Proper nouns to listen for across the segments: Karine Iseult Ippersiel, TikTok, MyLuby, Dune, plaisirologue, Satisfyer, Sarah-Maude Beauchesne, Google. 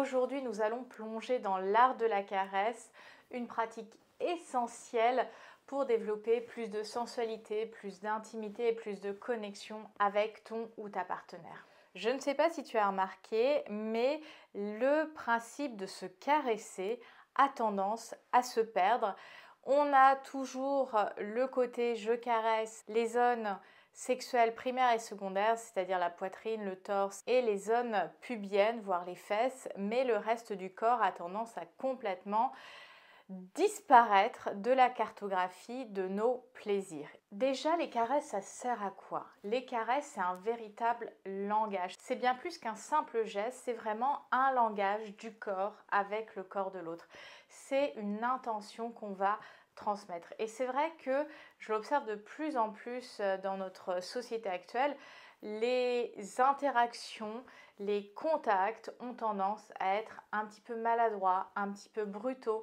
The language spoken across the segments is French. Aujourd'hui, nous allons plonger dans l'art de la caresse, une pratique essentielle pour développer plus de sensualité, plus d'intimité et plus de connexion avec ton ou ta partenaire. Je ne sais pas si tu as remarqué, mais le principe de se caresser a tendance à se perdre. On a toujours le côté « je caresse », les zones sexuelles primaires et secondaires, c'est-à-dire la poitrine, le torse et les zones pubiennes, voire les fesses, mais le reste du corps a tendance à complètement disparaître de la cartographie de nos plaisirs. Déjà, les caresses, ça sert à quoi? Les caresses, c'est un véritable langage. C'est bien plus qu'un simple geste, c'est vraiment un langage du corps avec le corps de l'autre. C'est une intention qu'on va transmettre. Et c'est vrai que je l'observe de plus en plus dans notre société actuelle, les interactions, les contacts ont tendance à être un petit peu maladroits, un petit peu brutaux,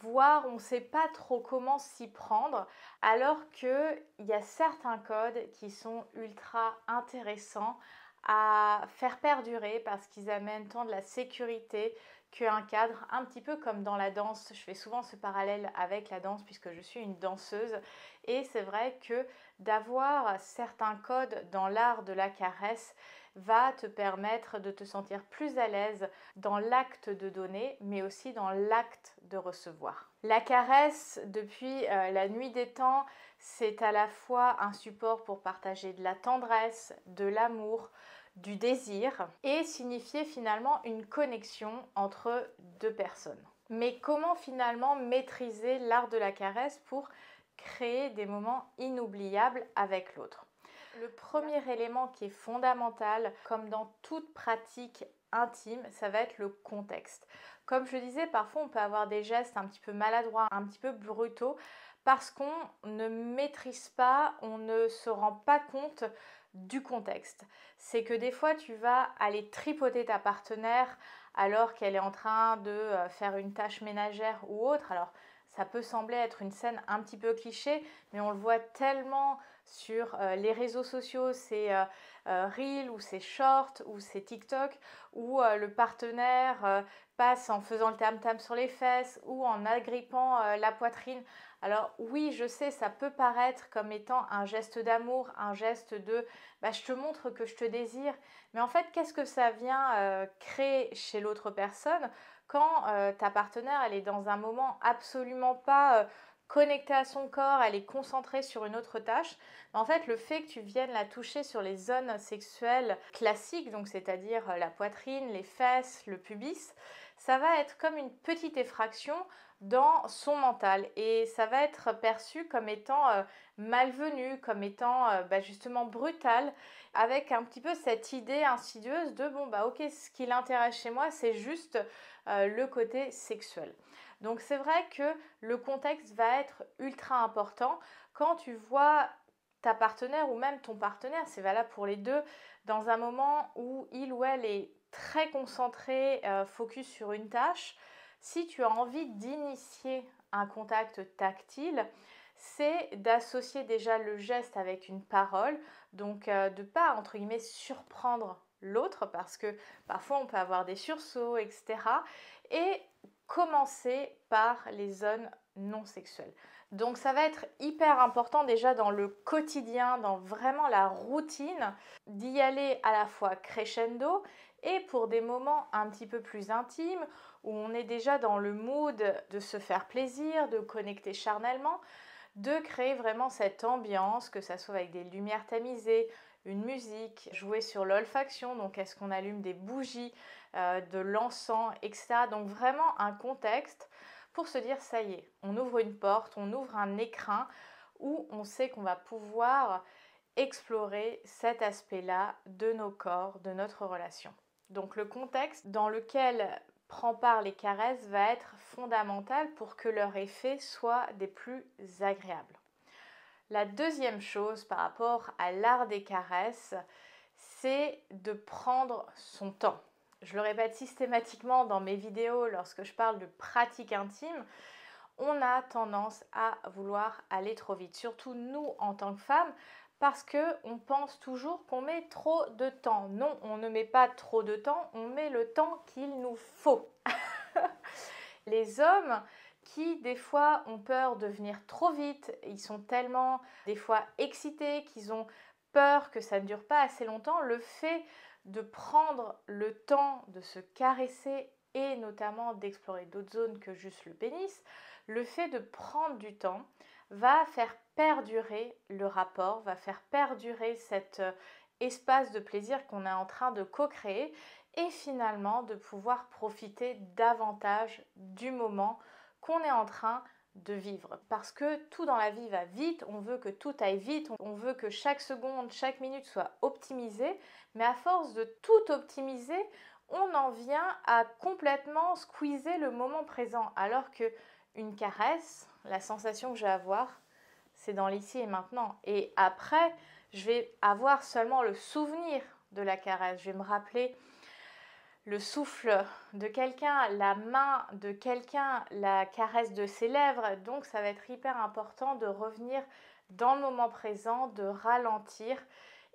voire on ne sait pas trop comment s'y prendre, alors qu'il y a certains codes qui sont ultra intéressants à faire perdurer parce qu'ils amènent tant de la sécurité qu'un cadre, un petit peu comme dans la danse. Je fais souvent ce parallèle avec la danse puisque je suis une danseuse et c'est vrai que d'avoir certains codes dans l'art de la caresse va te permettre de te sentir plus à l'aise dans l'acte de donner, mais aussi dans l'acte de recevoir. La caresse, depuis la nuit des temps, c'est à la fois un support pour partager de la tendresse, de l'amour, du désir et signifier finalement une connexion entre deux personnes. Mais comment finalement maîtriser l'art de la caresse pour créer des moments inoubliables avec l'autre? Le premier élément qui est fondamental, comme dans toute pratique intime, ça va être le contexte. Comme je disais, parfois on peut avoir des gestes un petit peu maladroits, un petit peu brutaux, parce qu'on ne maîtrise pas, on ne se rend pas compte du contexte. C'est que des fois tu vas aller tripoter ta partenaire alors qu'elle est en train de faire une tâche ménagère ou autre. Alors ça peut sembler être une scène un petit peu cliché, mais on le voit tellement sur les réseaux sociaux, c'est Reels ou c'est Shorts ou c'est TikTok, où le partenaire passe en faisant le tam-tam sur les fesses ou en agrippant la poitrine. Alors oui, je sais, ça peut paraître comme étant un geste d'amour, un geste de « je te montre que je te désire ». Mais en fait, qu'est-ce que ça vient créer chez l'autre personne quand ta partenaire elle est dans un moment absolument pas connectée à son corps, elle est concentrée sur une autre tâche? En fait, le fait que tu viennes la toucher sur les zones sexuelles classiques, donc c'est-à-dire la poitrine, les fesses, le pubis, ça va être comme une petite effraction dans son mental et ça va être perçu comme étant malvenu, comme étant justement brutal, avec un petit peu cette idée insidieuse de ok, ce qui l'intéresse chez moi c'est juste le côté sexuel. Donc c'est vrai que le contexte va être ultra important. Quand tu vois ta partenaire ou même ton partenaire, c'est valable pour les deux, dans un moment où il ou elle est très concentré, focus sur une tâche, si tu as envie d'initier un contact tactile, c'est d'associer déjà le geste avec une parole, donc de ne pas, entre guillemets, surprendre l'autre parce que parfois on peut avoir des sursauts, etc. Et commencer par les zones non sexuelles. Donc ça va être hyper important déjà dans le quotidien, dans vraiment la routine, d'y aller à la fois crescendo et pour des moments un petit peu plus intimes où on est déjà dans le mood de se faire plaisir, de connecter charnellement, de créer vraiment cette ambiance, que ça soit avec des lumières tamisées, une musique, jouer sur l'olfaction, donc est-ce qu'on allume des bougies, de l'encens, etc. Donc vraiment un contexte pour se dire ça y est, on ouvre une porte, on ouvre un écrin où on sait qu'on va pouvoir explorer cet aspect-là de nos corps, de notre relation. Donc le contexte dans lequel prend part les caresses va être fondamental pour que leur effet soit des plus agréables. La deuxième chose par rapport à l'art des caresses, c'est de prendre son temps. Je le répète systématiquement dans mes vidéos lorsque je parle de pratique intime, on a tendance à vouloir aller trop vite, surtout nous en tant que femmes, parce qu'on pense toujours qu'on met trop de temps. Non, on ne met pas trop de temps, on met le temps qu'il nous faut. Les hommes qui, des fois, ont peur de venir trop vite, ils sont tellement, des fois, excités qu'ils ont peur que ça ne dure pas assez longtemps. Le fait de prendre le temps de se caresser et notamment d'explorer d'autres zones que juste le pénis, le fait de prendre du temps va faire perdurer le rapport, va faire perdurer cet espace de plaisir qu'on est en train de co-créer et finalement de pouvoir profiter davantage du moment qu'on est en train de vivre. Parce que tout dans la vie va vite, on veut que tout aille vite, on veut que chaque seconde, chaque minute soit optimisée, mais à force de tout optimiser, on en vient à complètement squeezer le moment présent, alors que une caresse, la sensation que je vais avoir, c'est dans l'ici et maintenant. Et après, je vais avoir seulement le souvenir de la caresse. Je vais me rappeler le souffle de quelqu'un, la main de quelqu'un, la caresse de ses lèvres. Donc, ça va être hyper important de revenir dans le moment présent, de ralentir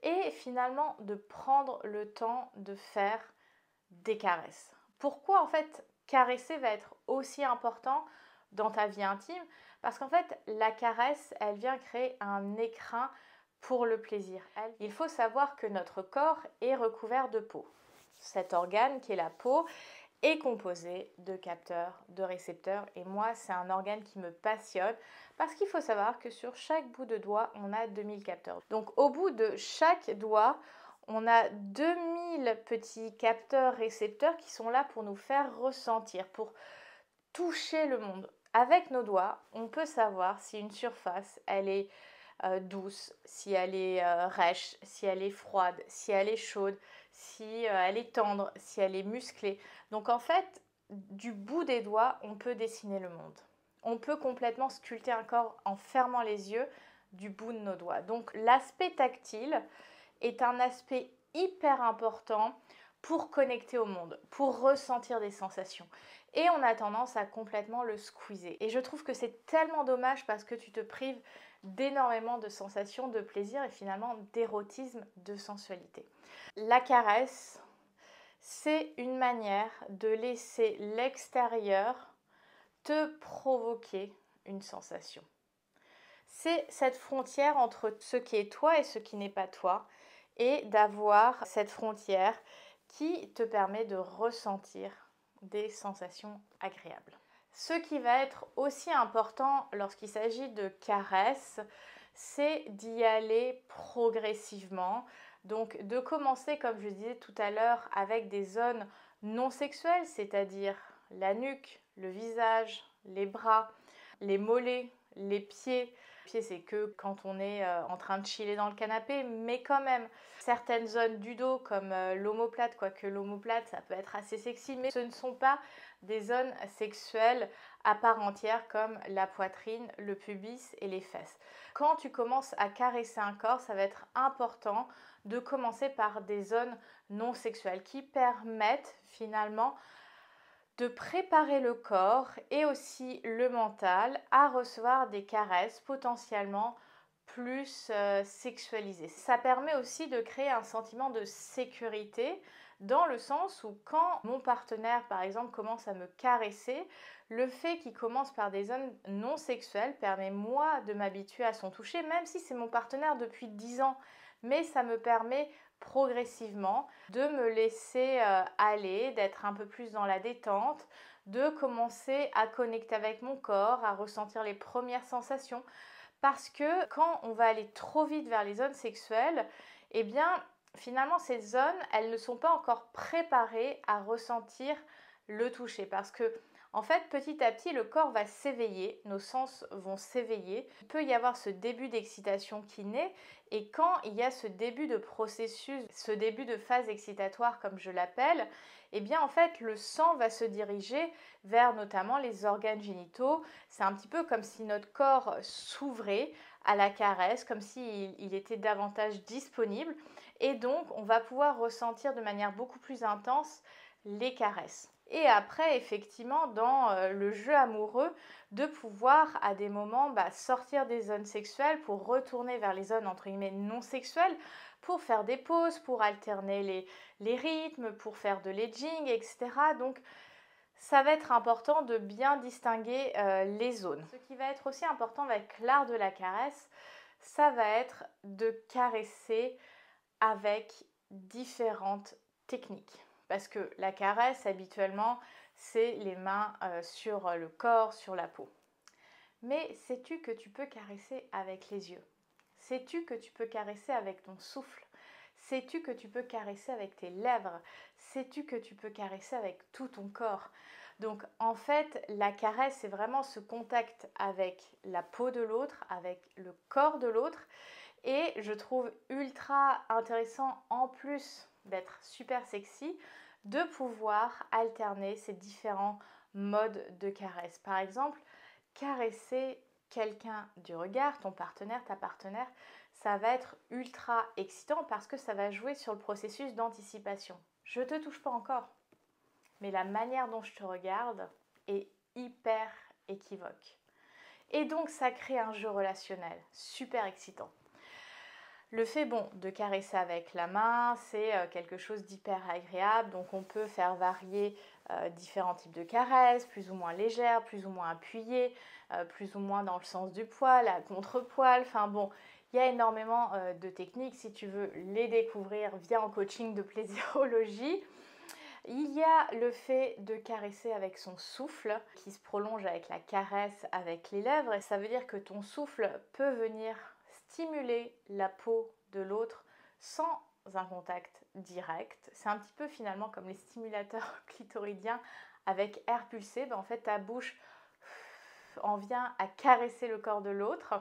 et finalement de prendre le temps de faire des caresses. Pourquoi en fait caresser va être aussi important dans ta vie intime? Parce qu'en fait, la caresse, elle vient créer un écrin pour le plaisir. Il faut savoir que notre corps est recouvert de peau. Cet organe qui est la peau est composé de capteurs, de récepteurs. Et moi, c'est un organe qui me passionne parce qu'il faut savoir que sur chaque bout de doigt, on a 2000 capteurs. Donc au bout de chaque doigt, on a 2000 petits capteurs, récepteurs qui sont là pour nous faire ressentir, pour toucher le monde. Avec nos doigts, on peut savoir si une surface, elle est douce, si elle est rêche, si elle est froide, si elle est chaude, si elle est tendre, si elle est musclée. Donc en fait, du bout des doigts, on peut dessiner le monde. On peut complètement sculpter un corps en fermant les yeux du bout de nos doigts. Donc l'aspect tactile est un aspect hyper important pour connecter au monde, pour ressentir des sensations. Et on a tendance à complètement le squeezer. Et je trouve que c'est tellement dommage parce que tu te prives d'énormément de sensations, de plaisir et finalement d'érotisme, de sensualité. La caresse, c'est une manière de laisser l'extérieur te provoquer une sensation. C'est cette frontière entre ce qui est toi et ce qui n'est pas toi et d'avoir cette frontière qui te permet de ressentir des sensations agréables. Ce qui va être aussi important lorsqu'il s'agit de caresses, c'est d'y aller progressivement. Donc de commencer, comme je disais tout à l'heure, avec des zones non sexuelles, c'est-à-dire la nuque, le visage, les bras, les mollets, les pieds. Les pieds, c'est que quand on est en train de chiller dans le canapé, mais quand même, certaines zones du dos comme l'omoplate, quoique l'omoplate, ça peut être assez sexy, mais ce ne sont pas des zones sexuelles à part entière comme la poitrine, le pubis et les fesses. Quand tu commences à caresser un corps, ça va être important de commencer par des zones non sexuelles qui permettent finalement de préparer le corps et aussi le mental à recevoir des caresses potentiellement plus sexualisées. Ça permet aussi de créer un sentiment de sécurité dans le sens où quand mon partenaire, par exemple, commence à me caresser, le fait qu'il commence par des zones non sexuelles permet moi de m'habituer à son toucher, même si c'est mon partenaire depuis 10 ans. Mais ça me permet progressivement de me laisser aller, d'être un peu plus dans la détente, de commencer à connecter avec mon corps, à ressentir les premières sensations. Parce que quand on va aller trop vite vers les zones sexuelles, eh bien finalement ces zones, elles ne sont pas encore préparées à ressentir le toucher. Parce que en fait, petit à petit, le corps va s'éveiller, nos sens vont s'éveiller. Il peut y avoir ce début d'excitation qui naît et quand il y a ce début de processus, ce début de phase excitatoire comme je l'appelle, eh bien en fait, le sang va se diriger vers notamment les organes génitaux. C'est un petit peu comme si notre corps s'ouvrait à la caresse, comme s'il était davantage disponible et donc on va pouvoir ressentir de manière beaucoup plus intense les caresses. Et après, effectivement, dans le jeu amoureux, de pouvoir à des moments sortir des zones sexuelles pour retourner vers les zones entre guillemets non sexuelles, pour faire des pauses, pour alterner les rythmes, pour faire de l'edging, etc. Donc, ça va être important de bien distinguer les zones. Ce qui va être aussi important avec l'art de la caresse, ça va être de caresser avec différentes techniques. Parce que la caresse, habituellement, c'est les mains sur le corps, sur la peau. Mais sais-tu que tu peux caresser avec les yeux? Sais-tu que tu peux caresser avec ton souffle? Sais-tu que tu peux caresser avec tes lèvres? Sais-tu que tu peux caresser avec tout ton corps? Donc, en fait, la caresse, c'est vraiment ce contact avec la peau de l'autre, avec le corps de l'autre. Et je trouve ultra intéressant, en plus d'être super sexy, de pouvoir alterner ces différents modes de caresse. Par exemple, caresser quelqu'un du regard, ton partenaire, ta partenaire, ça va être ultra excitant parce que ça va jouer sur le processus d'anticipation. Je te touche pas encore, mais la manière dont je te regarde est hyper équivoque. Et donc, ça crée un jeu relationnel super excitant. Le fait de caresser avec la main, c'est quelque chose d'hyper agréable. Donc on peut faire varier différents types de caresses, plus ou moins légères, plus ou moins appuyées, plus ou moins dans le sens du poil, à contre-poil. Enfin bon, il y a énormément de techniques. Si tu veux les découvrir, viens en coaching de plaisirologie. Il y a le fait de caresser avec son souffle qui se prolonge avec la caresse avec les lèvres. Et ça veut dire que ton souffle peut venir stimuler la peau de l'autre sans un contact direct. C'est un petit peu finalement comme les stimulateurs clitoridiens avec air pulsé. En fait, ta bouche en vient à caresser le corps de l'autre.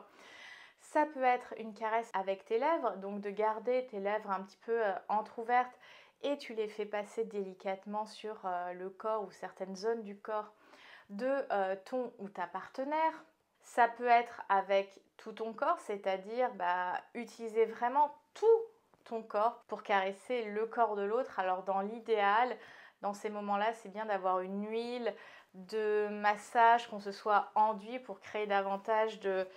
Ça peut être une caresse avec tes lèvres, donc de garder tes lèvres un petit peu entrouvertes et tu les fais passer délicatement sur le corps ou certaines zones du corps de ton ou ta partenaire. Ça peut être avec tout ton corps, c'est-à-dire utiliser vraiment tout ton corps pour caresser le corps de l'autre. Alors dans l'idéal, dans ces moments-là, c'est bien d'avoir une huile de massage, qu'on se soit enduit pour créer davantage de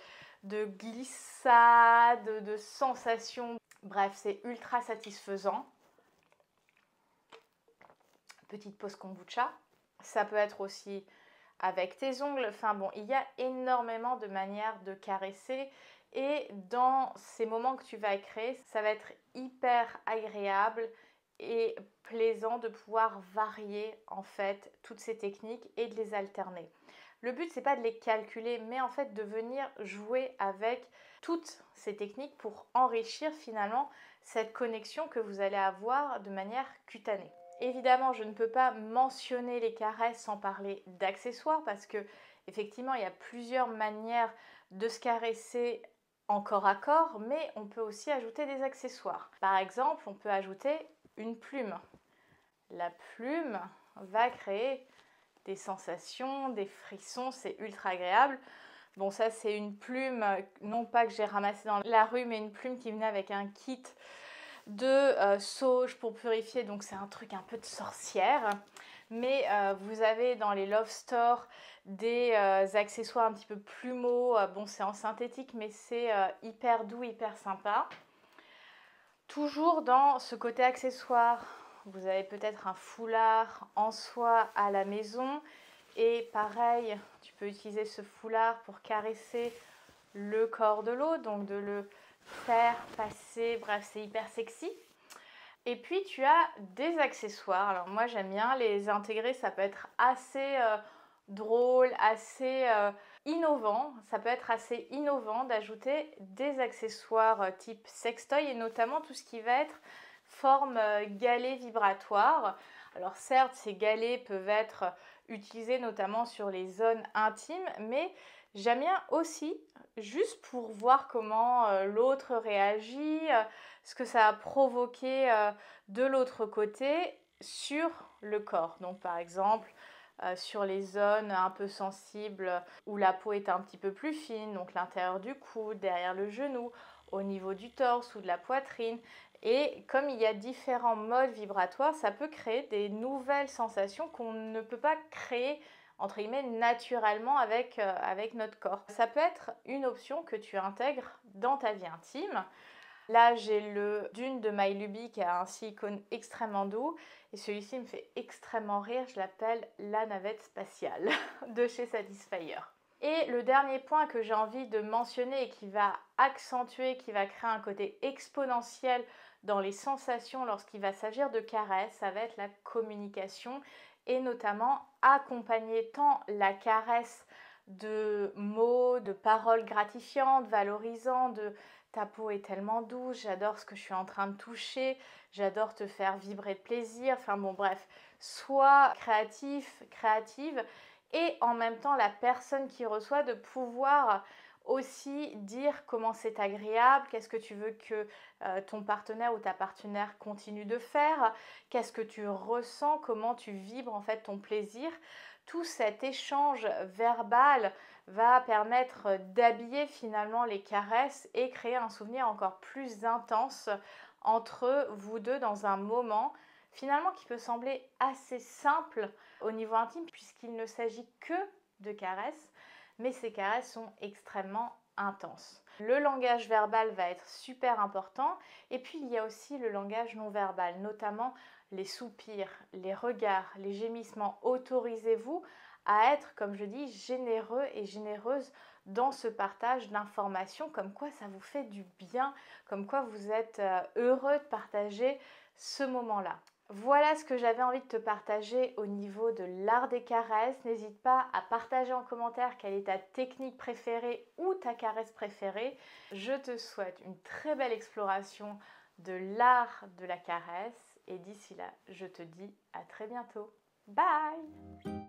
glissade, de sensations. Bref, c'est ultra satisfaisant. Petite pause kombucha. Ça peut être aussi avec tes ongles, enfin bon, il y a énormément de manières de caresser et dans ces moments que tu vas créer, ça va être hyper agréable et plaisant de pouvoir varier en fait toutes ces techniques et de les alterner. Le but, c'est pas de les calculer, mais en fait de venir jouer avec toutes ces techniques pour enrichir finalement cette connexion que vous allez avoir de manière cutanée. Évidemment, je ne peux pas mentionner les caresses sans parler d'accessoires parce que effectivement, il y a plusieurs manières de se caresser en corps à corps, mais on peut aussi ajouter des accessoires. Par exemple, on peut ajouter une plume. La plume va créer des sensations, des frissons, c'est ultra agréable. Bon, ça c'est une plume, non pas que j'ai ramassée dans la rue, mais une plume qui venait avec un kit de sauge pour purifier, donc c'est un truc un peu de sorcière, mais vous avez dans les Love Store des accessoires un petit peu plumeaux, bon c'est en synthétique mais c'est hyper doux, hyper sympa. Toujours dans ce côté accessoire, vous avez peut-être un foulard en soie à la maison et pareil, tu peux utiliser ce foulard pour caresser le corps de l'autre, donc de le faire passer, bref c'est hyper sexy. Et puis tu as des accessoires, alors moi j'aime bien les intégrer, ça peut être assez drôle, assez innovant, ça peut être assez innovant d'ajouter des accessoires type sextoy et notamment tout ce qui va être forme galet vibratoire. Alors certes ces galets peuvent être utilisés notamment sur les zones intimes, mais j'aime bien aussi, juste pour voir comment l'autre réagit, ce que ça a provoqué de l'autre côté sur le corps. Donc par exemple, sur les zones un peu sensibles où la peau est un petit peu plus fine, donc l'intérieur du cou, derrière le genou, au niveau du torse ou de la poitrine, Et comme il y a différents modes vibratoires, ça peut créer des nouvelles sensations qu'on ne peut pas créer entre guillemets naturellement avec notre corps. Ça peut être une option que tu intègres dans ta vie intime. Là, j'ai le Dune de MyLuby qui a un silicone extrêmement doux et celui-ci me fait extrêmement rire. Je l'appelle la navette spatiale de chez Satisfyer. Et le dernier point que j'ai envie de mentionner et qui va accentuer, qui va créer un côté exponentiel dans les sensations lorsqu'il va s'agir de caresses, ça va être la communication et notamment accompagner tant la caresse de mots, de paroles gratifiantes, valorisantes, de « ta peau est tellement douce, j'adore ce que je suis en train de toucher, j'adore te faire vibrer de plaisir », enfin bon bref, sois créatif, créative. Et en même temps, la personne qui reçoit de pouvoir aussi dire comment c'est agréable, qu'est-ce que tu veux que ton partenaire ou ta partenaire continue de faire, qu'est-ce que tu ressens, comment tu vibres en fait ton plaisir. Tout cet échange verbal va permettre d'habiller finalement les caresses et créer un souvenir encore plus intense entre vous deux dans un moment finalement qui peut sembler assez simple au niveau intime puisqu'il ne s'agit que de caresses, mais ces caresses sont extrêmement intenses. Le langage verbal va être super important et puis il y a aussi le langage non verbal, notamment les soupirs, les regards, les gémissements. Autorisez-vous à être, comme je dis, généreux et généreuse dans ce partage d'informations, comme quoi ça vous fait du bien, comme quoi vous êtes heureux de partager ce moment-là. Voilà ce que j'avais envie de te partager au niveau de l'art des caresses. N'hésite pas à partager en commentaire quelle est ta technique préférée ou ta caresse préférée. Je te souhaite une très belle exploration de l'art de la caresse et d'ici là, je te dis à très bientôt. Bye!